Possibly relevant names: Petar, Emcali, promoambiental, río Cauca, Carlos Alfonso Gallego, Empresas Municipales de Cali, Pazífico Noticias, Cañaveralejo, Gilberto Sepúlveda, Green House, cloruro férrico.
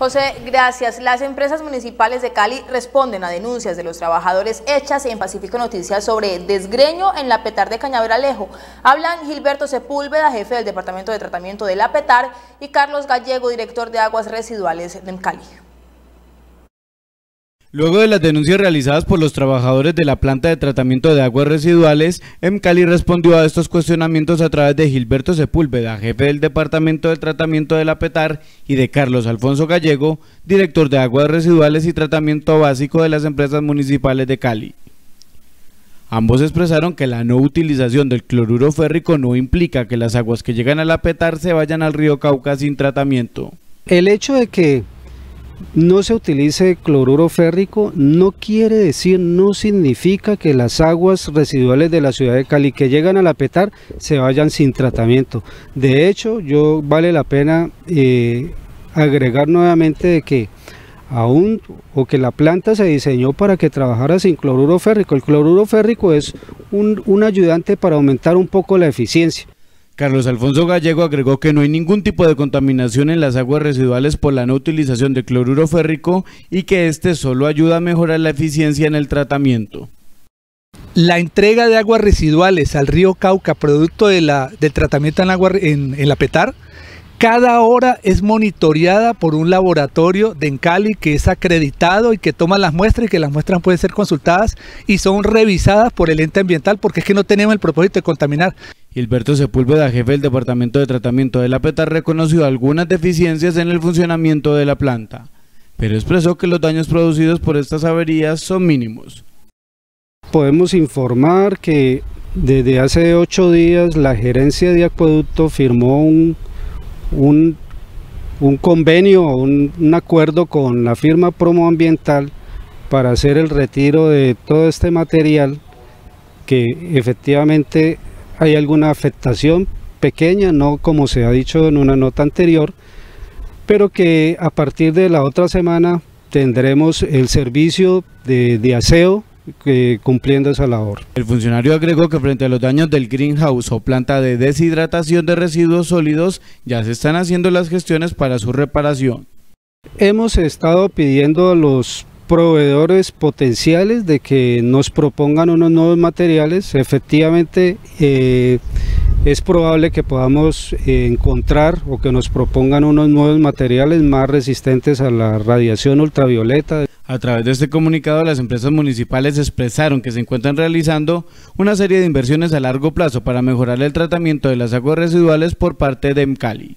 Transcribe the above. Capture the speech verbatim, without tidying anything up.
José, gracias. Las empresas municipales de Cali responden a denuncias de los trabajadores hechas en Pacífico Noticias sobre desgreño en la Petar de Cañaveralejo. Hablan Gilberto Sepúlveda, jefe del Departamento de Tratamiento de la Petar, y Carlos Gallego, director de Aguas Residuales de Emcali. Luego de las denuncias realizadas por los trabajadores de la planta de tratamiento de aguas residuales, Emcali respondió a estos cuestionamientos a través de Gilberto Sepúlveda, jefe del Departamento de Tratamiento de la Petar, y de Carlos Alfonso Gallego, director de Aguas Residuales y Tratamiento Básico de las Empresas Municipales de Cali. Ambos expresaron que la no utilización del cloruro férrico no implica que las aguas que llegan a la Petar se vayan al río Cauca sin tratamiento. El hecho de que no se utilice cloruro férrico no quiere decir, no significa que las aguas residuales de la ciudad de Cali que llegan a la Petar se vayan sin tratamiento. De hecho, yo vale la pena eh, agregar nuevamente de que aún o que la planta se diseñó para que trabajara sin cloruro férrico. El cloruro férrico es un, un ayudante para aumentar un poco la eficiencia. Carlos Alfonso Gallego agregó que no hay ningún tipo de contaminación en las aguas residuales por la no utilización de cloruro férrico y que este solo ayuda a mejorar la eficiencia en el tratamiento. La entrega de aguas residuales al río Cauca, producto de la, del tratamiento en, agua, en, en la Petar, cada hora es monitoreada por un laboratorio de Emcali que es acreditado y que toma las muestras y que las muestras pueden ser consultadas y son revisadas por el ente ambiental porque es que no tenemos el propósito de contaminar. Gilberto Sepúlveda, jefe del Departamento de Tratamiento de la Petar, reconoció algunas deficiencias en el funcionamiento de la planta, pero expresó que los daños producidos por estas averías son mínimos. Podemos informar que desde hace ocho días la gerencia de acueducto firmó un, un, un convenio, un, un acuerdo con la firma promoambiental para hacer el retiro de todo este material que efectivamente hay alguna afectación pequeña, no como se ha dicho en una nota anterior, pero que a partir de la otra semana tendremos el servicio de, de aseo eh, cumpliendo esa labor. El funcionario agregó que frente a los daños del Green House o planta de deshidratación de residuos sólidos, ya se están haciendo las gestiones para su reparación. Hemos estado pidiendo a los proveedores potenciales de que nos propongan unos nuevos materiales. Efectivamente eh, es probable que podamos eh, encontrar o que nos propongan unos nuevos materiales más resistentes a la radiación ultravioleta. A través de este comunicado, las empresas municipales expresaron que se encuentran realizando una serie de inversiones a largo plazo para mejorar el tratamiento de las aguas residuales por parte de Emcali.